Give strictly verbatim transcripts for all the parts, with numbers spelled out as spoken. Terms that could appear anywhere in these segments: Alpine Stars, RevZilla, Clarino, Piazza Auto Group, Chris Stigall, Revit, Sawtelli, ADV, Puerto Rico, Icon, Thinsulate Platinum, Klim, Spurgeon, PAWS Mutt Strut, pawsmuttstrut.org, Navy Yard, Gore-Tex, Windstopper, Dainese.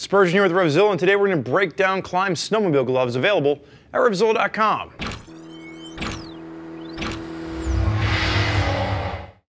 Spurgeon here with RevZilla, and today we're going to break down Klim snowmobile gloves available at RevZilla dot com.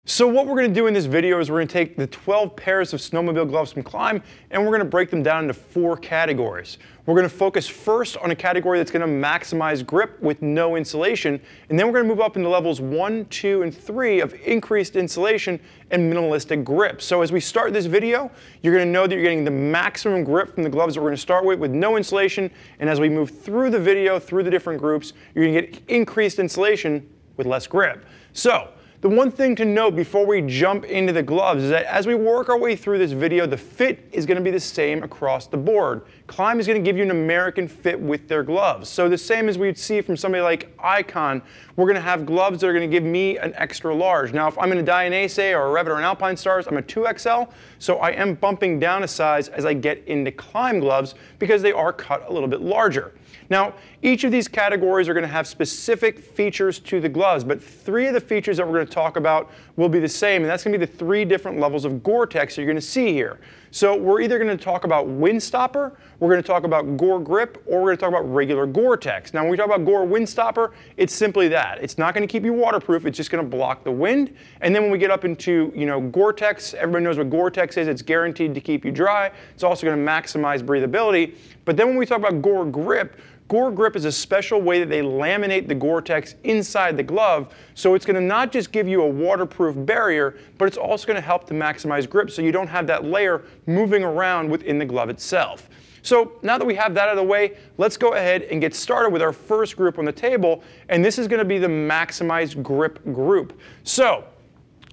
So what we're going to do in this video is we're going to take the twelve pairs of snowmobile gloves from Klim and we're going to break them down into four categories. We're going to focus first on a category that's going to maximize grip with no insulation, and then we're going to move up into levels one, two, and three of increased insulation and minimalistic grip. So as we start this video, you're going to know that you're getting the maximum grip from the gloves that we're going to start with with no insulation, and as we move through the video, through the different groups, you're going to get increased insulation with less grip. So the one thing to note before we jump into the gloves is that as we work our way through this video, the fit is going to be the same across the board. Klim is going to give you an American fit with their gloves. So the same as we'd see from somebody like Icon, we're going to have gloves that are going to give me an extra large. Now if I'm in a Dainese or a Revit or an Alpine Stars, I'm a two X L, so I am bumping down a size as I get into Klim gloves because they are cut a little bit larger. Now each of these categories are going to have specific features to the gloves, but three of the features that we're going to talk about will be the same, and that's going to be the three different levels of Gore-Tex that you're going to see here. So we're either going to talk about Windstopper, we're going to talk about Gore Grip, or we're going to talk about regular Gore-Tex. Now when we talk about Gore Windstopper, it's simply that. It's not going to keep you waterproof, it's just going to block the wind. And then when we get up into, you know, Gore-Tex, everybody knows what Gore-Tex is, it's guaranteed to keep you dry, it's also going to maximize breathability. But then when we talk about Gore Grip, Gore Grip is a special way that they laminate the Gore-Tex inside the glove, so it's going to not just give you a waterproof barrier, but it's also going to help to maximize grip so you don't have that layer moving around within the glove itself. So now that we have that out of the way, let's go ahead and get started with our first group on the table, and this is going to be the maximized grip group. So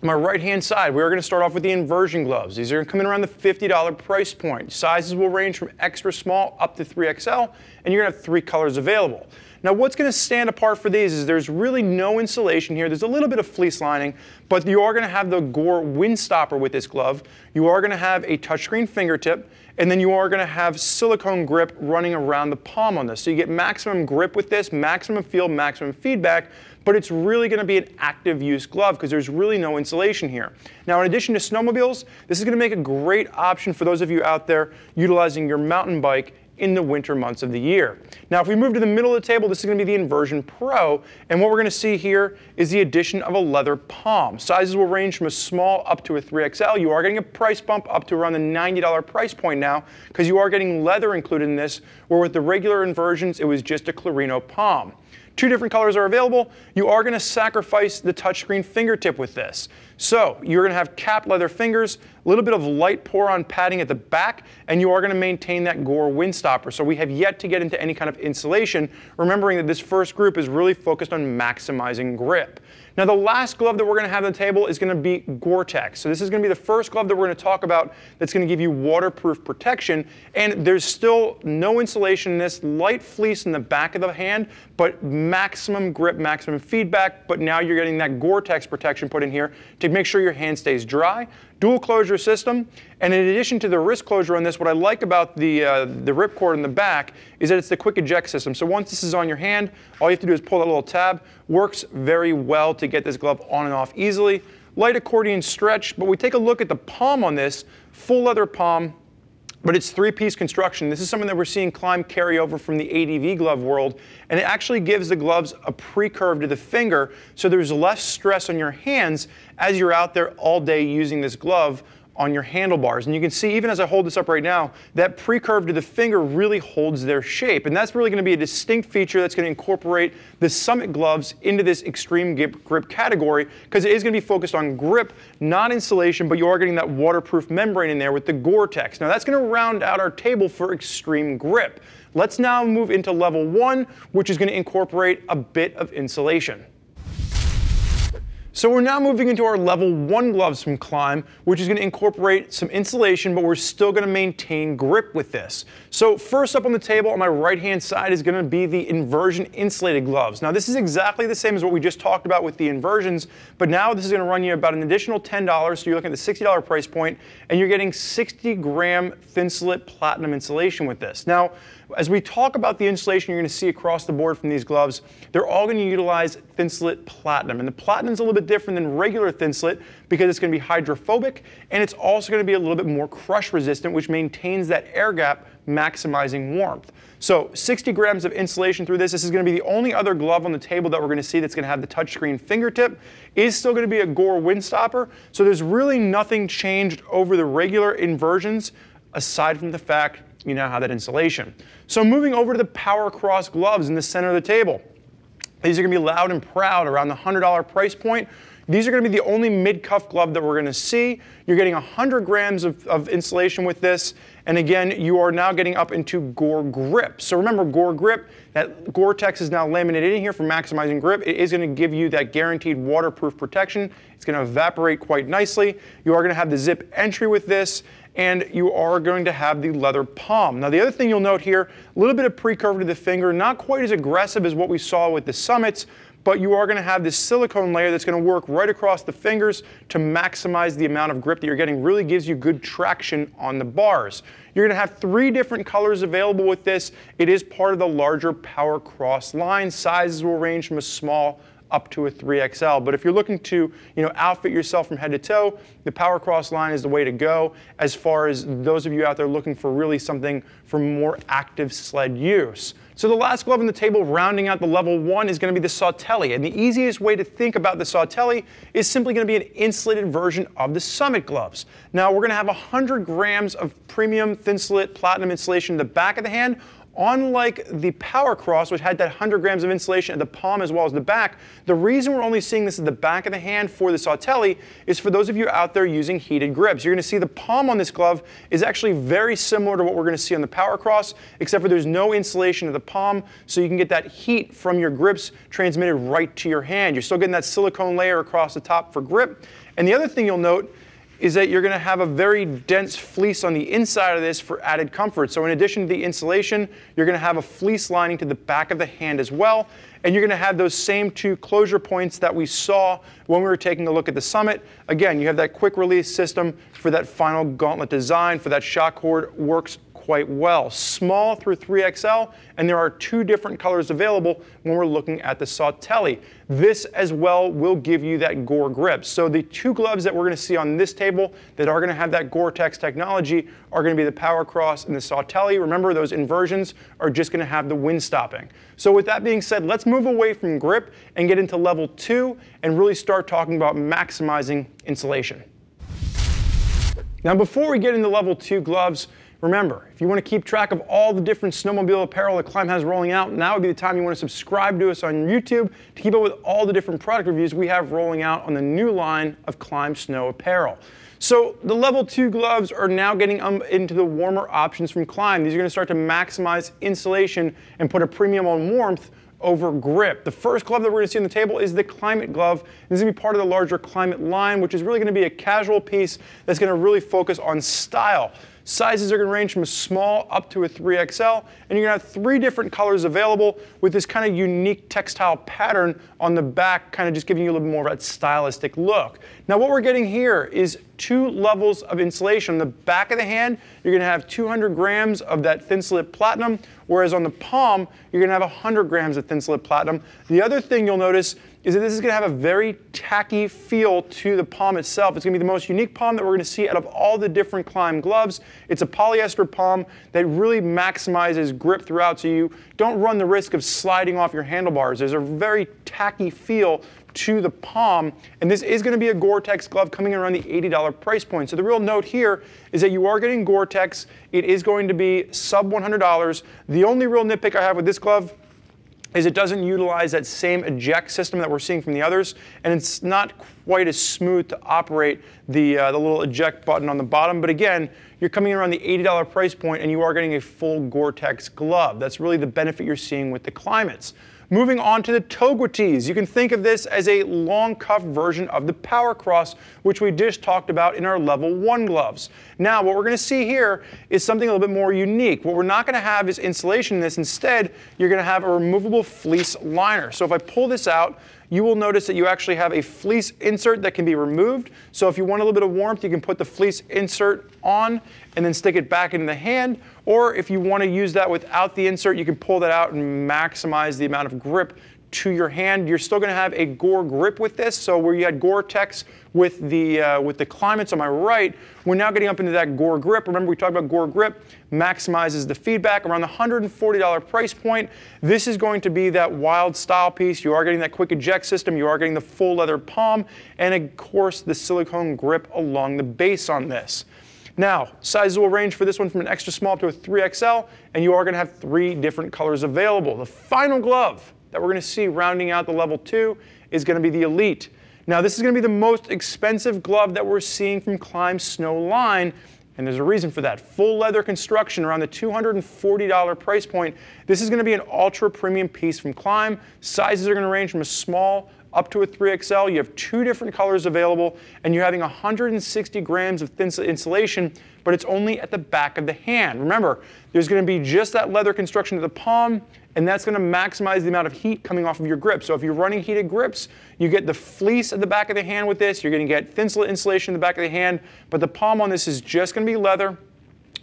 my right hand side, we're going to start off with the inversion gloves. These are going to come in around the fifty dollar price point. Sizes will range from extra small up to three X L, and you're going to have three colors available. Now what's going to stand apart for these is there's really no insulation here. There's a little bit of fleece lining, but you are going to have the Gore Windstopper with this glove. You are going to have a touchscreen fingertip, and then you are going to have silicone grip running around the palm on this. So you get maximum grip with this, maximum feel, maximum feedback, but it's really going to be an active use glove because there's really no insulation here. Now in addition to snowmobiles, this is going to make a great option for those of you out there utilizing your mountain bike in the winter months of the year. Now if we move to the middle of the table, this is going to be the Inversion Pro, and what we're going to see here is the addition of a leather palm. Sizes will range from a small up to a three X L. You are getting a price bump up to around the ninety dollar price point now because you are getting leather included in this, where with the regular inversions it was just a Clarino palm. Two different colors are available. You are going to sacrifice the touchscreen fingertip with this. So you're going to have capped leather fingers, a little bit of light pour-on padding at the back, and you are going to maintain that Gore Windstopper. So we have yet to get into any kind of insulation, remembering that this first group is really focused on maximizing grip. Now the last glove that we're going to have on the table is going to be Gore-Tex. So this is going to be the first glove that we're going to talk about that's going to give you waterproof protection, and there's still no insulation in this, light fleece in the back of the hand, but maximum grip, maximum feedback, but now you're getting that Gore-Tex protection put in here to make sure your hand stays dry. Dual closure system, and in addition to the wrist closure on this, what I like about the, uh, the ripcord in the back is that it's the quick eject system. So once this is on your hand, all you have to do is pull that little tab. Works very well to get this glove on and off easily. Light accordion stretch, but we take a look at the palm on this, full leather palm, but it's three-piece construction. This is something that we're seeing Klim carry over from the A D V glove world, and it actually gives the gloves a pre-curve to the finger, so there's less stress on your hands as you're out there all day using this glove on your handlebars. And you can see, even as I hold this up right now, that pre-curve to the finger really holds their shape, and that's really going to be a distinct feature that's going to incorporate the Summit gloves into this extreme grip category, because it is going to be focused on grip, not insulation, but you are getting that waterproof membrane in there with the Gore-Tex. Now that's going to round out our table for extreme grip. Let's now move into level one, which is going to incorporate a bit of insulation. So we're now moving into our level one gloves from Klim, which is going to incorporate some insulation, but we're still going to maintain grip with this. So first up on the table on my right hand side is going to be the inversion insulated gloves. Now this is exactly the same as what we just talked about with the inversions, but now this is going to run you about an additional ten dollars, so you're looking at the sixty dollar price point, and you're getting sixty gram Thinsulate Platinum insulation with this. Now As we talk about the insulation you're going to see across the board from these gloves, they're all going to utilize Thinsulate Platinum. And the Platinum is a little bit different than regular Thinsulate because it's going to be hydrophobic, and it's also going to be a little bit more crush resistant, which maintains that air gap, maximizing warmth. So sixty grams of insulation through this. This is going to be the only other glove on the table that we're going to see that's going to have the touchscreen fingertip. It is still going to be a Gore windstopper, so there's really nothing changed over the regular inversions aside from the fact you now have that insulation. So moving over to the Power Cross gloves in the center of the table. These are going to be loud and proud around the one hundred dollar price point. These are going to be the only mid-cuff glove that we're going to see. You're getting one hundred grams of, of insulation with this. And again, you are now getting up into Gore grip. So remember, Gore grip, that Gore-Tex is now laminated in here for maximizing grip. It is going to give you that guaranteed waterproof protection. It's going to evaporate quite nicely. You are going to have the zip entry with this, and you are going to have the leather palm. Now the other thing you'll note here, a little bit of pre-curve to the finger, not quite as aggressive as what we saw with the Summits, but you are going to have this silicone layer that's going to work right across the fingers to maximize the amount of grip that you're getting. Really gives you good traction on the bars. You're going to have three different colors available with this. It is part of the larger Power Cross line. Sizes will range from a small up to a three X L, but if you're looking to, you know, outfit yourself from head to toe, the Power Cross line is the way to go. As far as those of you out there looking for really something for more active sled use. So the last glove on the table, rounding out the level one, is going to be the Sawtelli, and the easiest way to think about the Sawtelli is simply going to be an insulated version of the Summit gloves. Now we're going to have one hundred grams of premium Thinsulate Platinum insulation in the back of the hand. Unlike the Power Cross, which had that one hundred grams of insulation at the palm as well as the back, the reason we're only seeing this at the back of the hand for the Sawtelli is for those of you out there using heated grips. You're going to see the palm on this glove is actually very similar to what we're going to see on the Power Cross, except for there's no insulation at the palm, so you can get that heat from your grips transmitted right to your hand. You're still getting that silicone layer across the top for grip. And the other thing you'll note is that you're going to have a very dense fleece on the inside of this for added comfort. So in addition to the insulation, you're going to have a fleece lining to the back of the hand as well. And you're going to have those same two closure points that we saw when we were taking a look at the Summit. Again, you have that quick release system for that final gauntlet design for that shock cord. Works quite well. Small through three X L, and there are two different colors available when we're looking at the Sawtelli. This as well will give you that Gore grip. So the two gloves that we're going to see on this table that are going to have that Gore-Tex technology are going to be the Power Cross and the Sawtelli. Remember, those inversions are just going to have the wind stopping. So with that being said, let's move away from grip and get into level two and really start talking about maximizing insulation. Now before we get into level two gloves, remember, if you want to keep track of all the different snowmobile apparel that Klim has rolling out, now would be the time you want to subscribe to us on YouTube to keep up with all the different product reviews we have rolling out on the new line of Klim Snow apparel. So the level two gloves are now getting um, into the warmer options from Klim. These are going to start to maximize insulation and put a premium on warmth over grip. The first glove that we're going to see on the table is the Climate glove. This is going to be part of the larger Climate line, which is really going to be a casual piece that's going to really focus on style. Sizes are going to range from a small up to a three X L, and you're going to have three different colors available with this kind of unique textile pattern on the back, kind of just giving you a little bit more of that stylistic look. Now what we're getting here is two levels of insulation. On the back of the hand, you're going to have two hundred grams of that Thinsulate Platinum, whereas on the palm, you're going to have one hundred grams of Thinsulate Platinum. The other thing you'll notice is that this is going to have a very tacky feel to the palm itself. It's going to be the most unique palm that we're going to see out of all the different Klim gloves. It's a polyester palm that really maximizes grip throughout, so you don't run the risk of sliding off your handlebars. There's a very tacky feel to the palm, and this is going to be a Gore-Tex glove coming around the eighty dollar price point. So the real note here is that you are getting Gore-Tex. It is going to be sub one hundred dollars. The only real nitpick I have with this glove is it doesn't utilize that same eject system that we're seeing from the others, and it's not quite as smooth to operate the, uh, the little eject button on the bottom. But again, you're coming in around the eighty dollar price point, and you are getting a full Gore-Tex glove. That's really the benefit you're seeing with the Climates. Moving on to the toga tees. You can think of this as a long cuff version of the Power Cross, which we just talked about in our level one gloves. Now, what we're going to see here is something a little bit more unique. What we're not going to have is insulation in this. Instead, you're going to have a removable fleece liner. So if I pull this out, you will notice that you actually have a fleece insert that can be removed. So if you want a little bit of warmth, you can put the fleece insert on and then stick it back into the hand. Or if you want to use that without the insert, you can pull that out and maximize the amount of grip to your hand. You're still going to have a Gore grip with this. So where you had Gore-Tex with the uh, with the climates on my right, we're now getting up into that Gore grip. Remember, we talked about Gore grip maximizes the feedback. Around the one hundred forty dollar price point, this is going to be that wild style piece. You are getting that quick eject system. You are getting the full leather palm, and of course the silicone grip along the base on this. Now, sizes will range for this one from an extra small up to a three X L, and you are going to have three different colors available. The final glove that we're going to see rounding out the level two is going to be the Elite. Now, this is going to be the most expensive glove that we're seeing from Klim's Snow line, and there's a reason for that. Full leather construction around the two hundred forty dollar price point. This is going to be an ultra premium piece from Klim. Sizes are going to range from a small up to a three X L. You have two different colors available, and you're having one hundred sixty grams of thin insulation, but it's only at the back of the hand. Remember, there's going to be just that leather construction to the palm, and that's going to maximize the amount of heat coming off of your grip. So if you're running heated grips, you get the fleece at the back of the hand with this. You're going to get Thinsulate insulation in the back of the hand, but the palm on this is just going to be leather,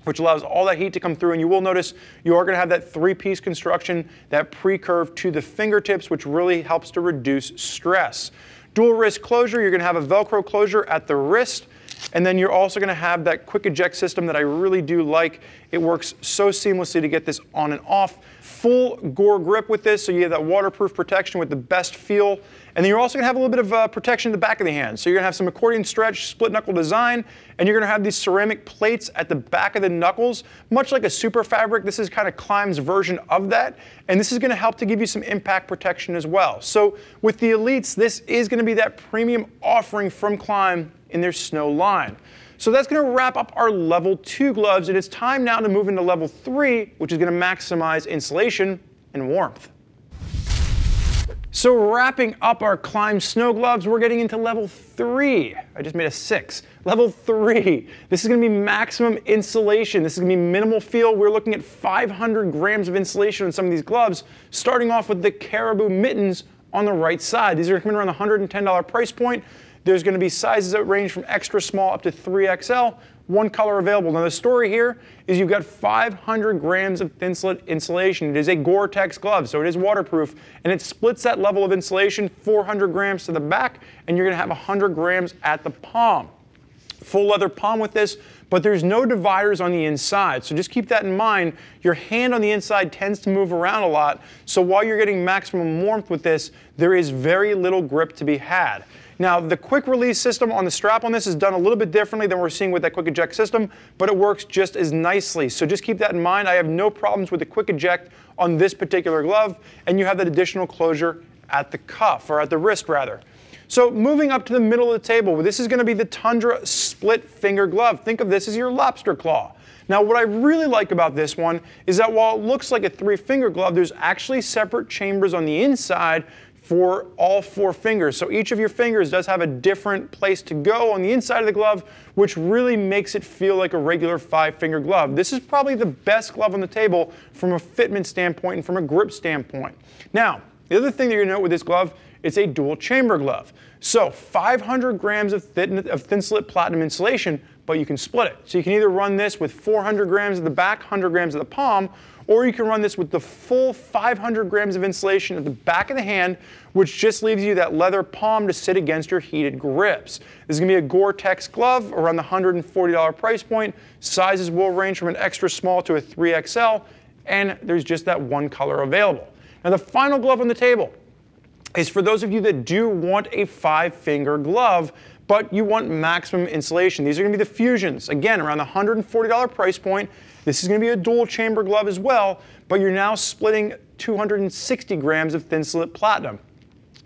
which allows all that heat to come through. And you will notice you are going to have that three-piece construction, that pre-curve to the fingertips, which really helps to reduce stress. Dual wrist closure, you're going to have a Velcro closure at the wrist. And then you're also going to have that quick eject system that I really do like. It works so seamlessly to get this on and off. Full Gore grip with this, so you have that waterproof protection with the best feel. And then you're also going to have a little bit of uh, protection in the back of the hand. So you're going to have some accordion stretch, split knuckle design, and you're going to have these ceramic plates at the back of the knuckles. Much like a super fabric, this is kind of Klim's version of that. And this is going to help to give you some impact protection as well. So with the Elites, this is going to be that premium offering from Klim in their Snow line. So that's going to wrap up our level two gloves, and it's time now to move into level three, which is going to maximize insulation and warmth. So wrapping up our Klim Snow gloves, we're getting into level three. I just made a six. Level three. This is going to be maximum insulation. This is going to be minimal feel. We're looking at five hundred grams of insulation on some of these gloves, starting off with the Caribou mittens on the right side. These are coming around the one hundred ten dollar price point. There's going to be sizes that range from extra small up to three X L, one color available. Now the story here is you've got five hundred grams of Thinsulate insulation. It is a Gore-Tex glove, so it is waterproof, and it splits that level of insulation, four hundred grams to the back, and you're going to have one hundred grams at the palm. Full leather palm with this, but there's no dividers on the inside. So just keep that in mind. Your hand on the inside tends to move around a lot, so while you're getting maximum warmth with this, there is very little grip to be had. Now, the quick release system on the strap on this is done a little bit differently than we're seeing with that quick eject system, but it works just as nicely. So just keep that in mind. I have no problems with the quick eject on this particular glove, and you have that additional closure at the cuff, or at the wrist rather. So moving up to the middle of the table, this is going to be the Tundra split finger glove. Think of this as your lobster claw. Now, what I really like about this one is that while it looks like a three finger glove, there's actually separate chambers on the inside for all four fingers. So each of your fingers does have a different place to go on the inside of the glove, which really makes it feel like a regular five finger glove. This is probably the best glove on the table from a fitment standpoint and from a grip standpoint. Now, the other thing that you're gonna note with this glove, it's a dual chamber glove. So five hundred grams of, thin, of Thinsulate Platinum insulation, but you can split it. So you can either run this with four hundred grams at the back, one hundred grams at the palm, or you can run this with the full five hundred grams of insulation at the back of the hand, which just leaves you that leather palm to sit against your heated grips. This is going to be a Gore-Tex glove around the one hundred forty dollar price point. Sizes will range from an extra small to a three X L, and there's just that one color available. Now the final glove on the table is for those of you that do want a five-finger glove, but you want maximum insulation. These are going to be the Fusions, again, around the one hundred forty dollar price point. This is going to be a dual chamber glove as well, but you're now splitting two hundred sixty grams of Thinsulate Platinum.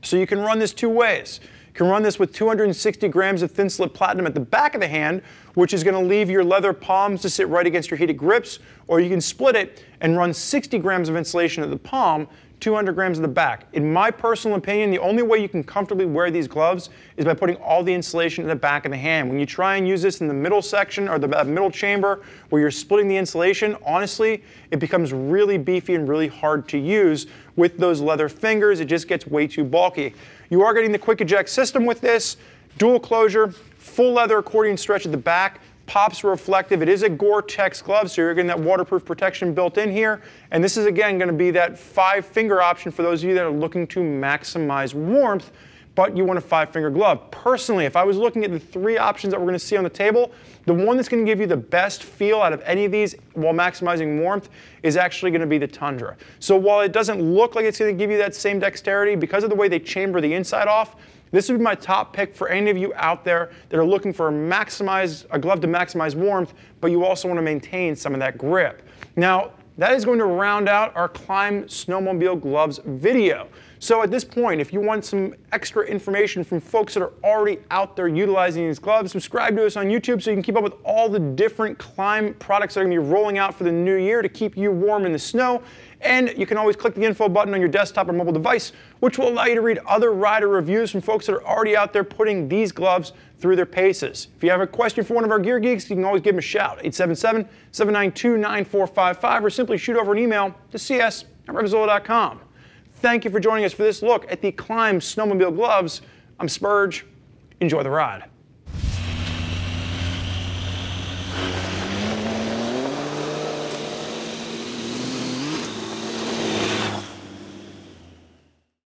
So you can run this two ways. You can run this with two hundred sixty grams of Thinsulate Platinum at the back of the hand, which is going to leave your leather palms to sit right against your heated grips, or you can split it and run sixty grams of insulation at the palm, two hundred grams at the back. In my personal opinion, the only way you can comfortably wear these gloves is by putting all the insulation in the back of the hand. When you try and use this in the middle section or the middle chamber where you're splitting the insulation, honestly, it becomes really beefy and really hard to use with those leather fingers. It just gets way too bulky. You are getting the quick eject system with this, dual closure, full leather accordion stretch at the back, pops reflective. It is a Gore-Tex glove, so you're getting that waterproof protection built in here. And this is, again, going to be that five-finger option for those of you that are looking to maximize warmth, but you want a five-finger glove. Personally, if I was looking at the three options that we're going to see on the table, the one that's going to give you the best feel out of any of these while maximizing warmth is actually going to be the Tundra. So while it doesn't look like it's going to give you that same dexterity, because of the way they chamber the inside off, this would be my top pick for any of you out there that are looking for a, maximize, a glove to maximize warmth, but you also want to maintain some of that grip. Now, that is going to round out our Klim snowmobile gloves video. So at this point, if you want some extra information from folks that are already out there utilizing these gloves, subscribe to us on YouTube so you can keep up with all the different Klim products that are going to be rolling out for the new year to keep you warm in the snow. And you can always click the info button on your desktop or mobile device, which will allow you to read other rider reviews from folks that are already out there putting these gloves through their paces. If you have a question for one of our gear geeks, you can always give them a shout, eight seven seven, seven nine two, nine four five five, or simply shoot over an email to C S at RevZilla dot com. Thank you for joining us for this look at the Klim snowmobile gloves. I'm Spurge. Enjoy the ride.